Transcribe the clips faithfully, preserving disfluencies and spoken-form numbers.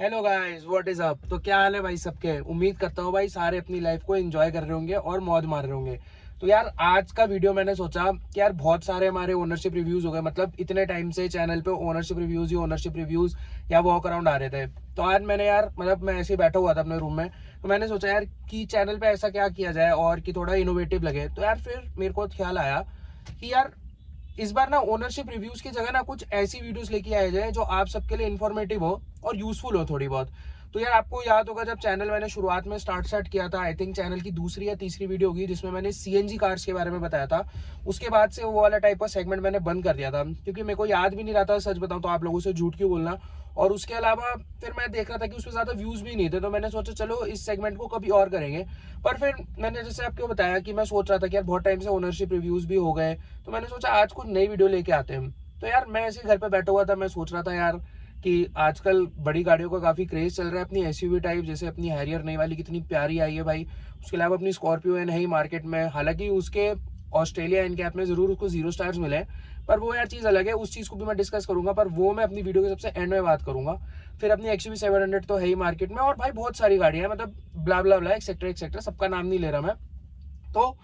Hello guys, what is up. तो क्या हाल है भाई सबके। उम्मीद करता हूँ भाई सारे अपनी लाइफ को एंजॉय कर रहे होंगे और मौज मार रहे होंगे। तो यार आज का वीडियो मैंने सोचा कि यार बहुत सारे हमारे ओनरशिप रिव्यूज हो गए, मतलब इतने टाइम से चैनल पे ओनरशिप रिव्यूज ही ओनरशिप रिव्यूज या वॉक अराउंड आ रहे थे। तो आज मैंने यार मतलब मैं ऐसे ही बैठा हुआ था अपने रूम में, तो मैंने सोचा यार कि चैनल पे ऐसा क्या किया जाए और कि थोड़ा इनोवेटिव लगे। तो यार फिर मेरे को ख्याल आया कि यार इस बार ना ओनरशिप रिव्यूज की जगह ना कुछ ऐसी वीडियोस लेके आए जाए जो आप सबके लिए इन्फॉर्मेटिव हो और यूजफुल हो थोड़ी बहुत। तो यार आपको याद होगा जब चैनल मैंने शुरुआत में स्टार्ट स्टार्ट किया था, आई थिंक चैनल की दूसरी या तीसरी वीडियो होगी जिसमें मैंने सीएनजी कार्स के बारे में बताया था। उसके बाद से वो वाला टाइप का सेगमेंट मैंने बंद कर दिया था क्योंकि मेरे को याद भी नहीं रहा था, सच बताऊं तो आप लोगों से झूठ क्यों बोलना। और उसके अलावा फिर मैं देख रहा था कि उसमें ज़्यादा व्यूज़ भी नहीं थे, तो मैंने सोचा चलो इस सेगमेंट को कभी और करेंगे। पर फिर मैंने जैसे आपको बताया कि मैं सोच रहा था कि यार बहुत टाइम से ओनरशिप रिव्यूज़ भी हो गए, तो मैंने सोचा आज कुछ नई वीडियो लेके आते हैं। तो यार मैं ऐसे घर पर बैठा हुआ था, मैं सोच रहा था यार कि आजकल बड़ी गाड़ियों का काफ़ी क्रेज़ चल रहा है, अपनी एसयूवी टाइप, जैसे अपनी हैरियर नई वाली कितनी प्यारी आई है भाई। उसके अलावा अपनी स्कॉर्पियो एन है ही मार्केट में, हालांकि उसके ऑस्ट्रेलिया एन कैप में ज़रूर उसको जीरो स्टार्स मिले, पर वो यार चीज़ अलग है, उस चीज़ को भी मैं डिस्कस करूंगा, पर वो मैं अपनी वीडियो के सबसे एंड में बात करूंगा। फिर अपनी एक्सयूवी सेवन हंड्रेड तो है ही मार्केट में, और भाई बहुत सारी गाड़ियाँ हैं, मतलब blah blah blah etcetera etcetera, सबका नाम नहीं ले रहा मैं। तो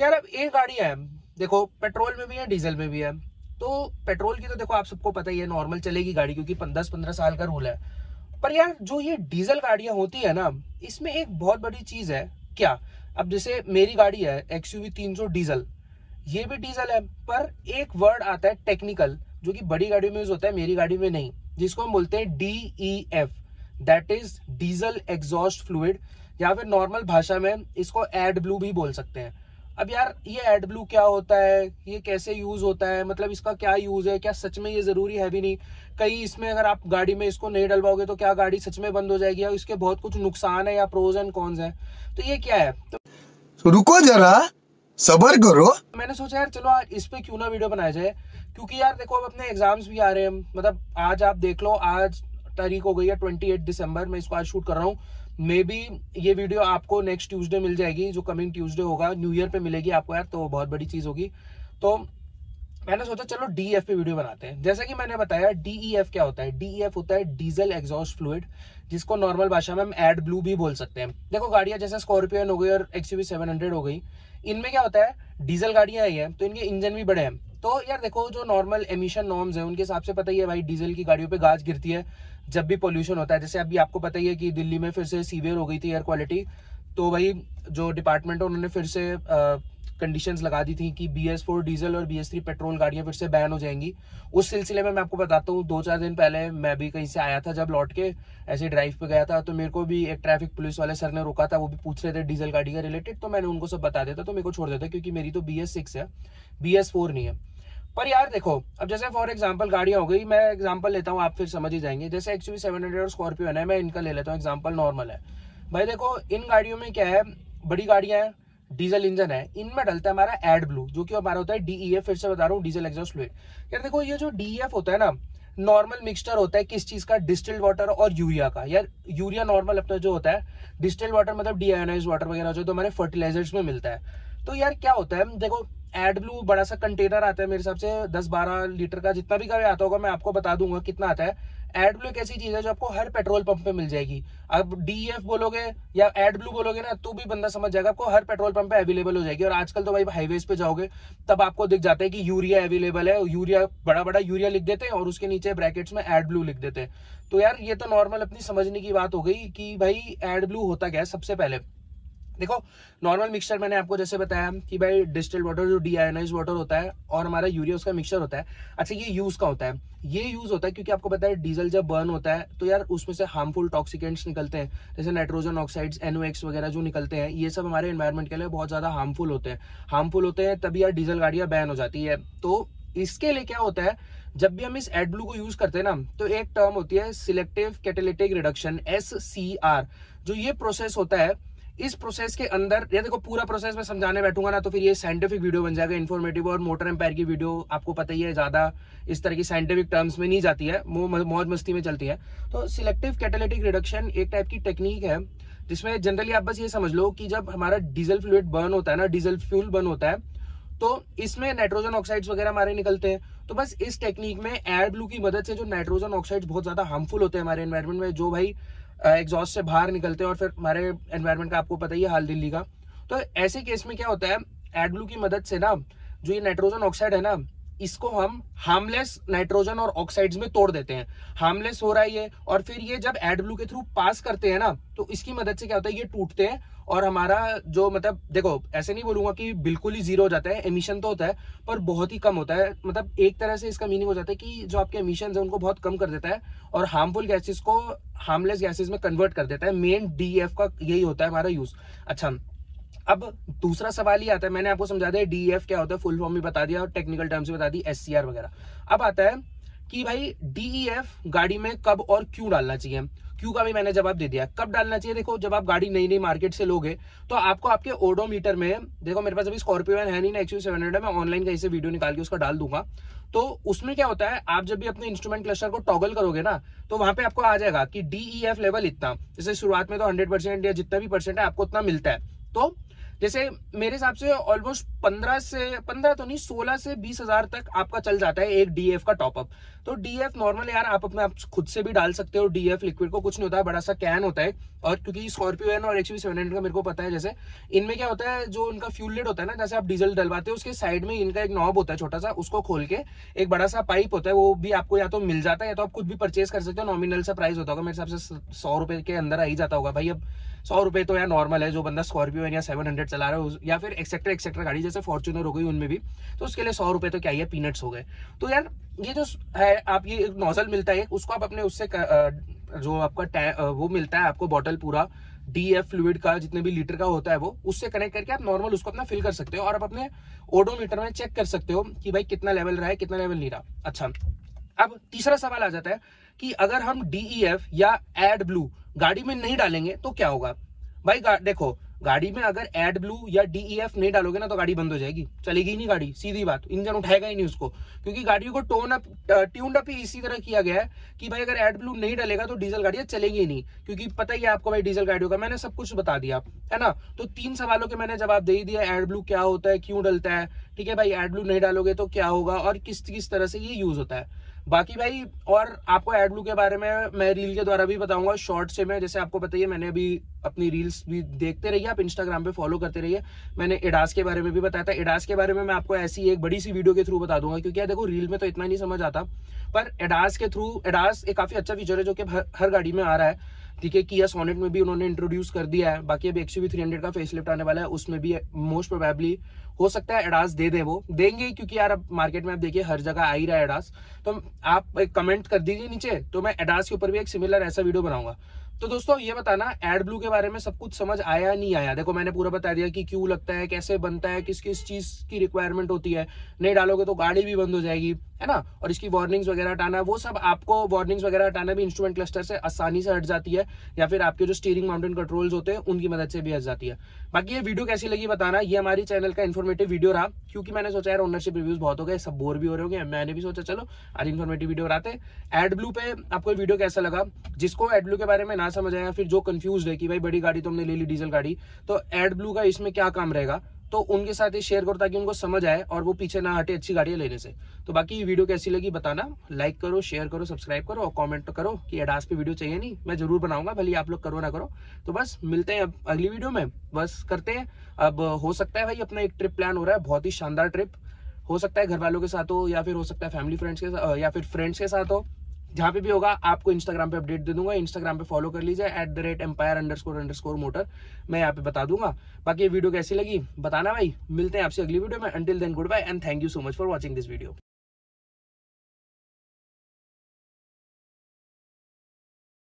यार अब एक गाड़ी है, देखो पेट्रोल में भी है डीजल में भी है। तो पेट्रोल की तो देखो आप सबको पता ही है नॉर्मल चलेगी गाड़ी, क्योंकि दस पंद्रह साल का रूल है। पर यार जो ये डीजल गाड़ियाँ होती है ना, इसमें एक बहुत बड़ी चीज़ है क्या। अब जैसे मेरी गाड़ी है एक्सयूवी तीन सौ डीजल, ये भी डीजल है, पर एक वर्ड आता है टेक्निकल, जो कि बड़ी गाड़ियों में यूज होता है, मेरी गाड़ी में नहीं, जिसको हम बोलते हैं D E F, that is diesel exhaust fluid, या फिर नॉर्मल भाषा में इसको एड ब्लू भी बोल सकते हैं। अब यार ये एड ब्लू क्या होता है, ये कैसे यूज होता है, मतलब इसका क्या यूज है, क्या सच में ये जरूरी है भी नहीं, कहीं इसमें अगर आप गाड़ी में इसको नहीं डलवाओगे तो क्या गाड़ी सच में बंद हो जाएगी, या इसके बहुत कुछ नुकसान है या प्रोज एंड कॉन्स है, तो ये क्या है। तो रुको जरा सबर करो, मैंने सोचा यार चलो आज इस पे क्यों ना वीडियो बनाया जाए, क्योंकि यार देखो अब अपने एग्जाम्स भी आ रहे हैं, मतलब आज आप देख लो आज तारीख हो गई है अट्ठाईस दिसंबर, मैं इसको आज शूट कर रहा हूँ। मे बी ये वीडियो आपको नेक्स्ट ट्यूसडे मिल जाएगी, जो कमिंग ट्यूसडे होगा, न्यू ईयर पे मिलेगी आपको यार, तो बहुत बड़ी चीज़ होगी। तो मैंने सोचा चलो डीईएफ पे वीडियो बनाते हैं। जैसा कि मैंने बताया डीईएफ क्या होता है, डीईएफ होता है डीजल एग्जॉस्ट फ्लूइड, जिसको नॉर्मल भाषा में हम एड ब्लू भी बोल सकते हैं। देखो गाड़ियाँ जैसे स्कॉर्पियो एन हो गई और एक्सयूवी सेवन हंड्रेड हो गई, इनमें क्या होता है, डीजल गाड़ियाँ आई हैं तो इनके इंजन भी बड़े हैं। तो यार देखो जो नॉर्मल एमिशन नॉर्म्स है उनके हिसाब से पता ही है भाई, डीजल की गाड़ियों पे गाज गिरती है जब भी पोल्यूशन होता है। जैसे अभी आपको पता ही है कि दिल्ली में फिर से सीवियर हो गई थी एयर क्वालिटी, तो भाई जो डिपार्टमेंट है उन्होंने फिर से कंडीशंस लगा दी थी कि बी एस फोर डीजल और बी एस थ्री पेट्रोल गाड़ियाँ फिर से बैन हो जाएंगी। उस सिलसिले में मैं आपको बताता हूँ, दो चार दिन पहले मैं भी कहीं से आया था, जब लौट के ऐसे ड्राइव पे गया था, तो मेरे को भी एक ट्रैफिक पुलिस वाले सर ने रोका था, वो भी पूछ रहे थे डीजल गाड़ी का रिलेटेड, तो मैंने उनको सब बता देता, तो मेरे को छोड़ देता क्योंकि मेरी तो बी एस सिक्स है, बी एस फोर नहीं है। पर यार देखो अब जैसे फॉर एग्जांपल गाड़ियाँ हो गई, मैं एग्जांपल लेता हूँ आप फिर समझ ही जाएंगे। जैसे एक्सयूवी सेवन हंड्रेड और स्कॉर्पियो है, मैं इनका ले लेता हूँ एग्जांपल, नॉर्मल है भाई। देखो इन गाड़ियों में क्या है, बड़ी गाड़ियाँ हैं, डीजल इंजन है, इनमें डलता है हमारा एड ब्लू, जो कि हमारा होता है डीईएफ, फिर से बता रहा हूँ डीजल एग्जॉस्ट फ्लूइड। यार देखो ये जो डीईएफ होता है ना, नॉर्मल मिक्सचर होता है किस चीज़ का, डिस्टिल्ड वाटर और यूरिया का। यार यूरिया नॉर्मल अपना जो होता है, डिस्टिल्ड वाटर मतलब डीआयोनाइज्ड वाटर वगैरह जो हमारे फर्टिलाइजर्स में मिलता है। तो यार क्या होता है, देखो एड ब्लू बड़ा सा कंटेनर आता है, मेरे हिसाब से दस बारह लीटर का, जितना भी कभी आता होगा मैं आपको बता दूंगा कितना आता है। एड ब्लू एक ऐसी चीज़ है जो आपको हर पेट्रोल पंप पे मिल जाएगी। अब डीईएफ बोलोगे या एड ब्लू बोलोगे ना तो भी बंदा समझ जाएगा, आपको हर पेट्रोल पंप पे अवेलेबल हो जाएगी। और आजकल तो भाई हाईवेज पे जाओगे तब आपको दिख जाता है कि यूरिया अवेलेबल है, यूरिया बड़ा बड़ा यूरिया लिख देते हैं और उसके नीचे ब्रैकेट्स में एड ब्लू लिख देते हैं। तो यार ये तो नॉर्मल अपनी समझने की बात हो गई कि भाई एड ब्लू होता क्या है। सबसे पहले देखो नॉर्मल मिक्सचर मैंने आपको जैसे बताया कि भाई डिस्टिल्ड वाटर जो डीआयोनाइज्ड वाटर होता है और हमारा यूरिया उसका मिक्सचर होता है। अच्छा ये यूज़ का होता है, ये यूज़ होता है क्योंकि आपको पता है डीजल जब बर्न होता है तो यार उसमें से हार्मफुल टॉक्सिकेंट्स निकलते हैं, जैसे नाइट्रोजन ऑक्साइड्स, एनओएक्स वगैरह जो निकलते हैं, ये सब हमारे एनवायरमेंट के लिए बहुत ज़्यादा हार्मफुल होते हैं हार्मफुल होते हैं तभी यार डीजल गाड़ियाँ बैन हो जाती है। तो इसके लिए क्या होता है, जब भी हम इस एड ब्लू को यूज करते हैं ना तो एक टर्म होती है selective catalytic reduction, S C R, जो ये प्रोसेस होता है। इस प्रोसेस के अंदर ये देखो पूरा प्रोसेस मैं समझाने बैठूंगा ना तो फिर ये साइंटिफिक वीडियो बन जाएगा, इन्फॉर्मेटिव, और मोटर एम्पायर की वीडियो आपको पता ही है ज़्यादा इस तरह की साइंटिफिक टर्म्स में नहीं जाती है, वो मौज मस्ती में चलती है। तो सिलेक्टिव कैटालिटिक रिडक्शन एक टाइप की टेक्निक है जिसमें जनरली आप बस ये समझ लो कि जब हमारा डीजल फ्लूइड बर्न होता है ना, डीजल फ्यूल बर्न होता है, तो इसमें नाइट्रोजन ऑक्साइड्स वगैरह हमारे निकलते हैं, तो बस इस टेक्निक में एयर ब्लू की मदद से जो नाइट्रोजन ऑक्साइड बहुत ज्यादा हार्मफुल होते हैं हमारे एनवायरमेंट में, जो भाई एग्जॉस्ट से बाहर निकलते हैं और फिर हमारे एनवायरमेंट का आपको पता ही है हाल दिल्ली का। तो ऐसे केस में क्या होता है, एयर ब्लू की मदद से ना जो ये नाइट्रोजन ऑक्साइड है ना, इसको हम हार्मलेस नाइट्रोजन और ऑक्साइड्स में तोड़ देते हैं। हार्मलेस हो रहा है ये, और फिर ये जब एड ब्लू के थ्रू पास करते हैं ना, तो इसकी मदद से क्या होता है, ये टूटते हैं और हमारा जो मतलब देखो ऐसे नहीं बोलूंगा कि बिल्कुल ही जीरो हो जाता है, एमिशन तो होता है पर बहुत ही कम होता है। मतलब एक तरह से इसका मीनिंग हो जाता है कि जो आपके एमिशन है उनको बहुत कम कर देता है और हार्मफुल गैसेस को हार्मलेस गैसेस में कन्वर्ट कर देता है। मेन डी एफ का यही होता है हमारा यूज। अच्छा, अब दूसरा सवाल ये आता है, मैंने आपको समझा दिया डीएफ क्या होता है, फुल फॉर्म भी बता दिया और टेक्निकल टर्म्स भी बता दी, एससीआर वगैरह। अब आता है कि भाई डीईएफ गाड़ी में कब और क्यों डालना चाहिए। क्यों का भी मैंने जवाब दे दिया। कब डालना चाहिए, देखो जब आप गाड़ी नई नई मार्केट से लोगे तो आपको आपके ओडोमीटर में, देखो मेरे पास अभी स्कॉर्पियो एन है नहीं ना, एक्सयूवी सेवन हंड्रेड है, मैं ऑनलाइन कहीं से वीडियो निकाल के उसका डाल दूंगा। तो उसमें क्या होता है, आप जब भी अपने इंस्ट्रूमेंट क्लस्टर को टॉगल करोगे ना, तो वहां पे आपको आ जाएगा कि डीईएफ लेवल इतना, जैसे शुरुआत में तो हंड्रेड परसेंट या जितना भी परसेंट है आपको उतना मिलता है। तो जैसे मेरे हिसाब से ऑलमोस्ट पंद्रह से पंद्रह तो नहीं सोलह से बीस हजार तक आपका चल जाता है एक डीएफ का टॉपअप। तो डीएफ नॉर्मल यार आप अपने आप खुद से भी डाल सकते हो, डीएफ लिक्विड को कुछ नहीं होता है, बड़ा सा कैन होता है। और क्योंकि स्कॉर्पियो एन और एक्सयूवी सेवन हंड्रेड का मेरे को पता है, जैसे इनमें क्या होता है, जो इनका फ्यूल लिड होता है ना, जैसे आप डीजल डलवाते हो उसके साइड में इनका एक नॉब होता है छोटा सा, उसको खोल के एक बड़ा सा पाइप होता है, वो भी आपको या तो मिल जाता है या तो आप खुद भी परचेज कर सकते हो। नॉमिनल सा प्राइस होता होगा, मेरे हिसाब से सौ रुपए के अंदर आ ही जाता होगा। भाई अब सौ रुपए तो यार नॉर्मल है, जो बंदा स्कॉर्पियो एन या सेवन हंड्रेड चला रहा है या फिर एक्सेट्रा एक्सेट्रा गाड़ी जैसे फॉर्च्यूनर हो गई उनमें भी, तो उसके लिए सौ रुपए तो क्या ही है, पीनट्स हो गए। तो यार ये जो है, आप ये एक नोजल मिलता है, उसको आप अपने उससे जो आपका वो मिलता है आपको बॉटल पूरा डीएफ फ्लूइड का जितने भी लीटर का होता है वो, उससे कनेक्ट करके आप नॉर्मल उसको अपना फिल कर सकते हो और आप अपने ओडोमीटर में चेक कर सकते हो कि भाई कितना लेवल रहा है कितना लेवल नहीं रहा। अच्छा, अब तीसरा सवाल आ जाता है कि अगर हम डीईएफ या एड ब्लू गाड़ी में नहीं डालेंगे तो क्या होगा। भाई देखो गाड़ी में अगर एड ब्लू या डीईएफ नहीं डालोगे ना तो गाड़ी बंद हो जाएगी, चलेगी ही नहीं गाड़ी, सीधी बात, इंजन उठाएगा ही नहीं उसको, क्योंकि गाड़ी को टोन अप ट्यून अप ही इसी तरह किया गया है कि भाई अगर एड ब्लू नहीं डालेगा तो डीजल गाड़ियां चलेगी ही नहीं, क्योंकि पता ही है आपको भाई डीजल गाड़ियों का। मैंने सब कुछ बता दिया है ना, तो तीन सवालों के मैंने जवाब दे ही दिया, एड ब्लू क्या होता है, क्यों डलता है, ठीक है भाई, एड ब्लू नहीं डालोगे तो क्या होगा और किस किस तरह से ये यूज होता है। बाकी भाई और आपको एड ब्लू के बारे में मैं रील के द्वारा भी बताऊंगा, शॉर्ट से मैं, जैसे आपको पता ही है मैंने अभी अपनी रील्स भी देखते रहिए, आप इंस्टाग्राम पे फॉलो करते रहिए। मैंने एडास के बारे में भी बताया था, एडास के बारे में मैं आपको ऐसी एक बड़ी सी वीडियो के थ्रू बता दूंगा, क्योंकि यार देखो रील में तो इतना नहीं समझ आता, पर एडास के थ्रू, एडास एक काफी अच्छा फीचर है जो कि हर गाड़ी में आ रहा है, ठीक है, किया सोनेट में भी उन्होंने इंट्रोड्यूस कर दिया है। बाकी अभी एक्सयूवी थ्री हंड्रेड का फेसलिफ्ट आने वाला है, उसमें भी मोस्ट प्रोबेबली हो सकता है एडास दे दे, वो देंगे, क्योंकि यार अब मार्केट में आप देखिए हर जगह आ ही रहा है एडास। तो आप एक कमेंट कर दीजिए नीचे, तो मैं एडास के ऊपर भी एक सिमिलर ऐसा वीडियो बनाऊंगा। तो दोस्तों ये बताना एड ब्लू के बारे में सब कुछ समझ आया नहीं आया। देखो मैंने पूरा बता दिया कि क्यों लगता है, कैसे बनता है, किस किस चीज की रिक्वायरमेंट होती है, नहीं डालोगे तो गाड़ी भी बंद हो जाएगी, है ना, और इसकी वार्निंग्स वगैरह हटाना, वो सब आपको वार्निंग्स वगैरह हटाना भी इंस्ट्रूमेंट क्लस्टर से आसानी से हट जाती है, या फिर आपके जो स्टीयरिंग माउंटेड कंट्रोल्स होते हैं उनकी मदद से भी हट जाती है। बाकी ये वीडियो कैसी लगी बताना, ये हमारी चैनल का इन्फॉर्मेटिव वीडियो रहा, क्योंकि मैंने सोचा यार ओनरशिप रिव्यूज बहुत हो गए, सब बोर भी हो रहे होंगे, मैंने भी सोचा चलो आज इन्फॉर्मेटिव वीडियो बनाते हैं। एड ब्लू पे आपको वीडियो कैसा लगा, जिसको एड ब्लू के बारे में ना समझ आया, फिर जो कंफ्यूज है कि भाई बड़ी गाड़ी तो हमने ले ली डीजल गाड़ी, तो एड ब्लू का इसमें क्या काम रहेगा, तो उनके साथ ये शेयर करो ताकि उनको समझ आए और वो पीछे ना हटे अच्छी गाड़ियां लेने से। तो बाकी वीडियो कैसी लगी बताना, लाइक करो, शेयर करो, सब्सक्राइब करो और कमेंट करो कि एडास पे वीडियो चाहिए नहीं, मैं जरूर बनाऊंगा, भले आप लोग करो ना करो। तो बस मिलते हैं अब अगली वीडियो में, बस करते हैं अब, हो सकता है भाई अपना एक ट्रिप प्लान हो रहा है, बहुत ही शानदार ट्रिप, हो सकता है घर वालों के साथ हो या फिर हो सकता है फैमिली फ्रेंड्स के साथ या फिर फ्रेंड्स के साथ हो, जहाँ पे भी होगा आपको इंस्टाग्राम पे अपडेट दे दूंगा, इंस्टाग्राम पे फॉलो कर लीजिए at the rate empire under score under score motor, मैं यहाँ पे बता दूंगा। बाकी ये वीडियो कैसी लगी बताना भाई, मिलते हैं आपसे अगली वीडियो में, until then goodbye and thank you so much for watching this video.